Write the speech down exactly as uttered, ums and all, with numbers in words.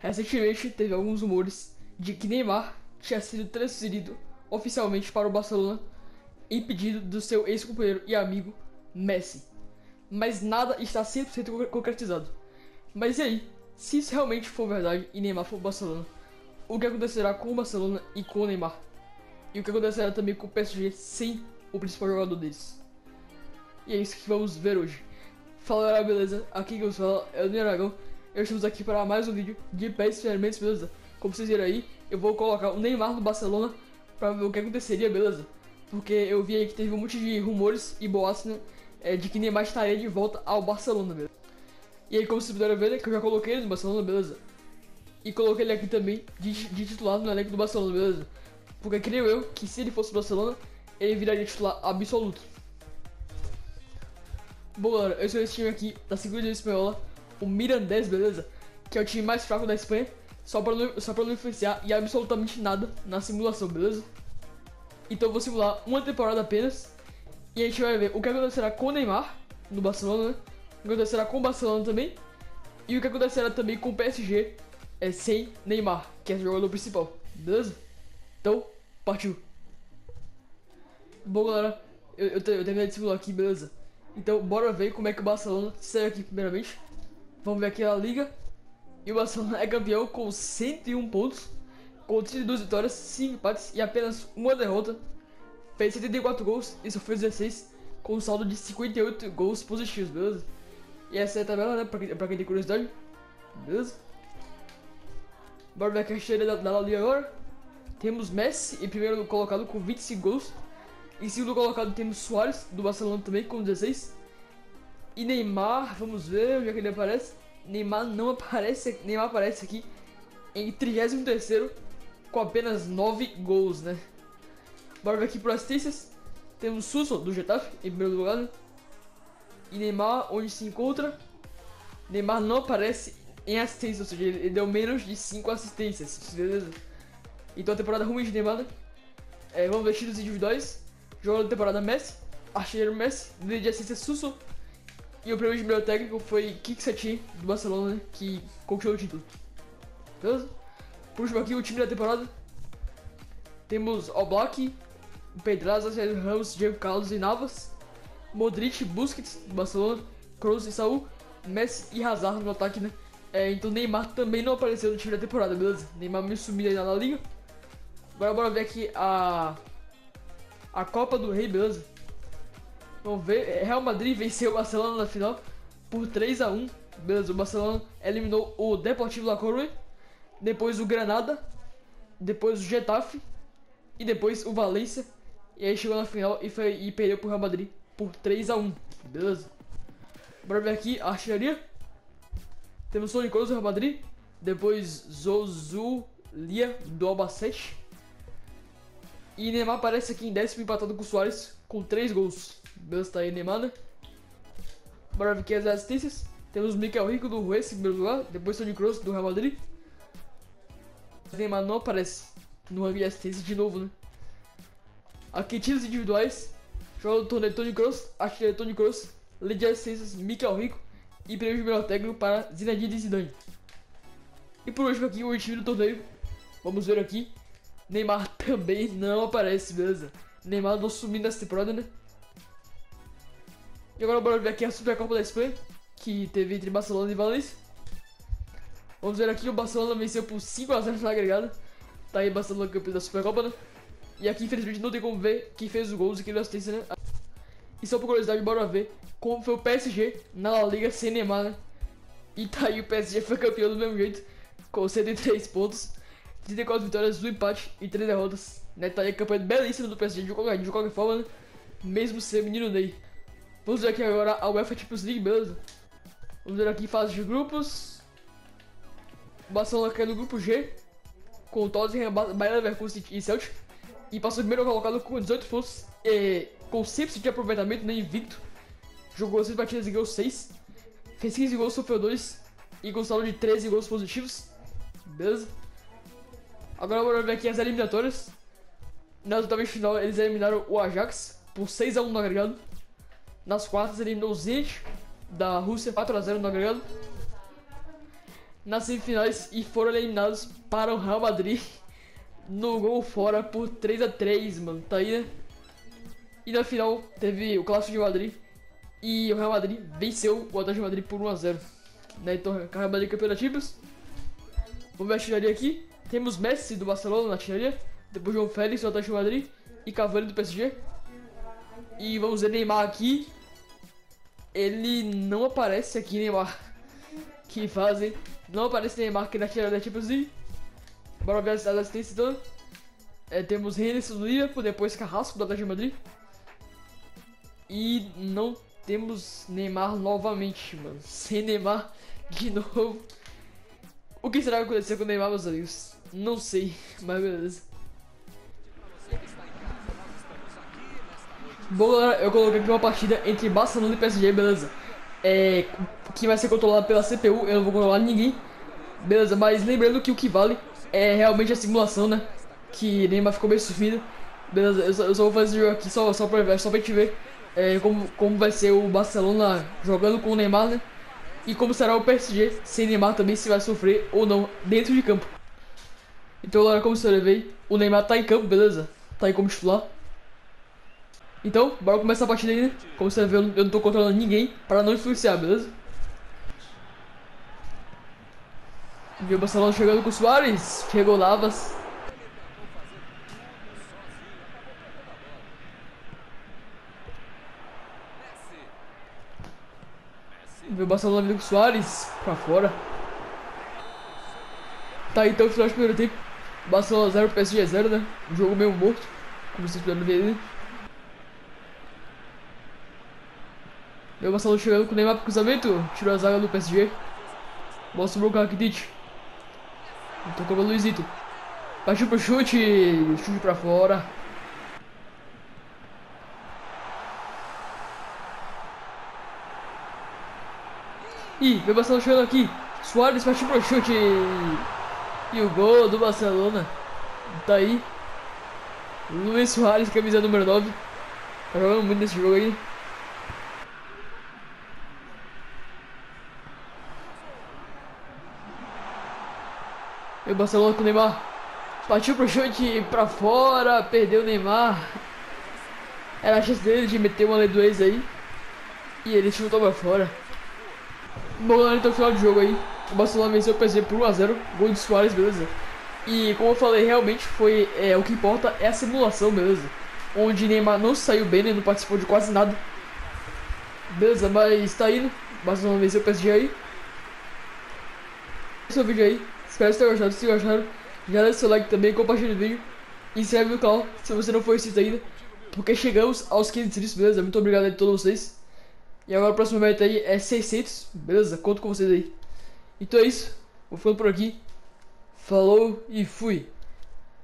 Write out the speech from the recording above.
Recentemente teve alguns rumores de que Neymar tinha sido transferido oficialmente para o Barcelona em pedido do seu ex-companheiro e amigo Messi, mas nada está cem por cento concretizado. Mas e aí, se isso realmente for verdade e Neymar for o Barcelona, o que acontecerá com o Barcelona e com o Neymar? E o que acontecerá também com o P S G sem o principal jogador deles? E é isso que vamos ver hoje. Fala galera, beleza? Aqui quem nos fala é o Daniel Aragão. Eu estamos aqui para mais um vídeo de pés e ferramentas, beleza? Como vocês viram aí, eu vou colocar o Neymar no Barcelona para ver o que aconteceria, beleza? Porque eu vi aí que teve um monte de rumores e boatos, né? É, de que Neymar estaria de volta ao Barcelona, beleza? E aí, como vocês puderam ver, né, que eu já coloquei ele no Barcelona, beleza? E coloquei ele aqui também de, de titular no elenco do Barcelona, beleza? Porque creio eu que se ele fosse o Barcelona, ele viraria titular absoluto. Bom galera, eu sou esse time aqui da segunda divisão espanhola, o Mirandés, beleza? Que é o time mais fraco da Espanha, só pra não, só pra não influenciar e absolutamente nada na simulação, beleza? Então eu vou simular uma temporada apenas e a gente vai ver o que acontecerá com o Neymar no Barcelona, né? O que acontecerá com o Barcelona também e o que acontecerá também com o P S G é, sem Neymar, que é o jogador principal, beleza? Então, partiu! Bom galera, eu, eu, eu terminei de simular aqui, beleza? Então bora ver como é que o Barcelona saiu aqui primeiramente. Vamos ver aqui a LaLiga. E o Barcelona é campeão com cento e um pontos, com trinta e duas vitórias, cinco empates e apenas uma derrota. Fez setenta e quatro gols e sofreu dezesseis, com um saldo de cinquenta e oito gols positivos, beleza? E essa é a tabela, né, pra quem, pra quem tem curiosidade, beleza? Bora ver aqui a história da, da LaLiga agora. Temos Messi em primeiro colocado com vinte e cinco gols. Em segundo colocado temos Suárez, do Barcelona também, com dezesseis. E Neymar, vamos ver onde é que ele aparece. Neymar não aparece, Neymar aparece aqui em trigésimo terceiro com apenas nove gols, né? Bora ver aqui por assistências. Temos Suso, do Getafe, em primeiro lugar, né? E Neymar, onde se encontra. Neymar não aparece em assistência, ou seja, ele deu menos de cinco assistências, beleza? Então a temporada ruim de Neymar, né? É, vamos ver tiros individuais. Jogador da temporada Messi, artilheiro Messi, líder de assistência Suso. E o prêmio de melhor técnico foi Kik Setien, do Barcelona, né, que conquistou o título. Beleza? Por último aqui, o time da temporada. Temos Oblak, Pedraza, Sérgio Ramos, Diego Carlos e Navas. Modric, Busquets, do Barcelona, Kroos e Saul, Messi e Hazard no ataque, né? É, então Neymar também não apareceu no time da temporada, beleza? Neymar meio sumido aí na LaLiga. Agora bora ver aqui a... a Copa do Rei, beleza? Vamos ver, Real Madrid venceu o Barcelona na final por três a um, beleza? O Barcelona eliminou o Deportivo La Coruña, depois o Granada, depois o Getafe e depois o Valencia. E aí chegou na final e, foi, e perdeu pro Real Madrid por três a um, beleza? Bora ver aqui a artilharia. Temos Toni Kroos do Real Madrid, depois Zozulia do Albacete. E Neymar aparece aqui em décimo empatado com o Suárez, com três gols. Beleza, tá aí Neymar, né? Bora ver aqui as assistências. Temos Mikel Rico do Huesca em primeiro lugar, depois Toni Kroos do Real Madrid. Neymar não aparece no ranking de assistência de novo, né? Aqui tiros individuais. Joga do torneio Toni Kroos, artilheiro Toni Kroos, líder de assistências Mikel Rico e prêmio de melhor técnico para Zinedine Zidane. E por último aqui o time do torneio. Vamos ver aqui. Neymar também não aparece, beleza? Neymar não sumiu nessa temporada, né? E agora bora ver aqui a Supercopa da Espanha, que teve entre Barcelona e Valencia. Vamos ver aqui, o Barcelona venceu por cinco a zero na agregada. Tá aí Barcelona campeão da Supercopa, né? E aqui infelizmente não tem como ver quem fez os gols e quem deu assistência, né? E só por curiosidade, bora ver como foi o P S G na La Liga sem Neymar, né? E tá aí, o P S G foi campeão do mesmo jeito, com cento e três pontos, trinta e quatro vitórias, um empate e três derrotas, né? Tá aí a campanha belíssima do P S G de qualquer, de qualquer forma, né? Mesmo sem menino Ney. Vamos ver aqui agora a UEFA Champions League, beleza? Vamos ver aqui fase de grupos. O Barcelona caiu no grupo G, com o Tottenham, Bayer Leverkusen e Celtic. E passou primeiro colocado com dezoito pontos, e com cem por cento de aproveitamento, né? Invicto. Jogou seis partidas e ganhou seis. Fez quinze gols, sofreu dois. E com saldo de treze gols positivos, beleza? Agora vamos ver aqui as eliminatórias. Nas oitavas de final eles eliminaram o Ajax por seis a um no agregado. Nas quartas eliminou o Zenit da Rússia quatro a zero no agregado. nas semifinais e foram eliminados para o Real Madrid no gol fora por três a três, mano, tá aí, né? E na final teve o Clássico de Madrid e o Real Madrid venceu o Atlético de Madrid por um a zero, né? Então, o Real Madrid campeão da Champions. Vamos ver a artilharia aqui. Temos Messi do Barcelona na artilharia, depois João Félix do Atlético de Madrid e Cavani do P S G. E vamos ver Neymar aqui. Ele não aparece aqui, Neymar. Que fazem? Não aparece Neymar aqui na artilharia da Champions League. Bora ver as assistências então. É, temos Reines do Liverpool, depois Carrasco do Atlético de Madrid. E não temos Neymar novamente, mano. Sem Neymar de novo. O que será que aconteceu com o Neymar, meus amigos? Não sei, mas beleza. Bom, galera, eu coloquei aqui uma partida entre Barcelona e P S G, beleza? É, que vai ser controlada pela C P U, eu não vou controlar ninguém. Beleza, mas lembrando que o que vale é realmente a simulação, né? Que Neymar ficou bem sofrido. Beleza, eu só, eu só vou fazer esse jogo aqui só, só, pra, só pra gente ver é, como, como vai ser o Barcelona jogando com o Neymar, né? E como será o P S G sem Neymar também, se vai sofrer ou não dentro de campo. Então, galera, como você veio, o Neymar tá em campo, beleza? Tá aí como titular. Então, bora começar a partida aí, né? Como você vê, eu não tô controlando ninguém pra não influenciar, beleza? E o Barcelona chegando com o Suárez. Chegou o Navas. Meu Barcelona vindo com o Suárez pra fora. Tá, então o final do primeiro tempo. Barcelona zero, P S G zero, né? Um jogo meio morto, como vocês puderam ver, né? Meu Barcelona chegando com o Neymar pro cruzamento. Tirou a zaga do P S G. Bola sobrou o Rakitic. Tocou pra Luizito. Partiu pro chute. Chute pra fora. Ih, meu Barcelona chegando aqui. Suárez partiu pro chute. E o gol do Barcelona. Tá aí. Luiz Suárez, camisa número nove. Tá jogando muito nesse jogo aí. Meu Barcelona com o Neymar. Partiu pro chute pra fora. Perdeu o Neymar. Era a chance dele de meter uma lei do ex aí. E ele chutou pra fora. Bom, galera, então final do jogo aí, o Barcelona venceu o P S G por um a zero, gol de Suárez, beleza? E como eu falei, realmente foi, é, o que importa é a simulação, beleza? Onde Neymar não saiu bem, né? Não participou de quase nada. Beleza, mas tá indo, o Barcelona venceu o P S G aí. Esse é o vídeo aí, espero que vocês tenham gostado, se gostaram, já deixa seu like também, compartilha o vídeo. E inscreve no canal se você não for inscrito ainda, porque chegamos aos quinhentos inscritos, beleza? Muito obrigado a todos vocês. E agora o próximo meta aí é seiscentos, beleza? Conto com vocês aí. Então é isso, vou ficando por aqui. Falou e fui!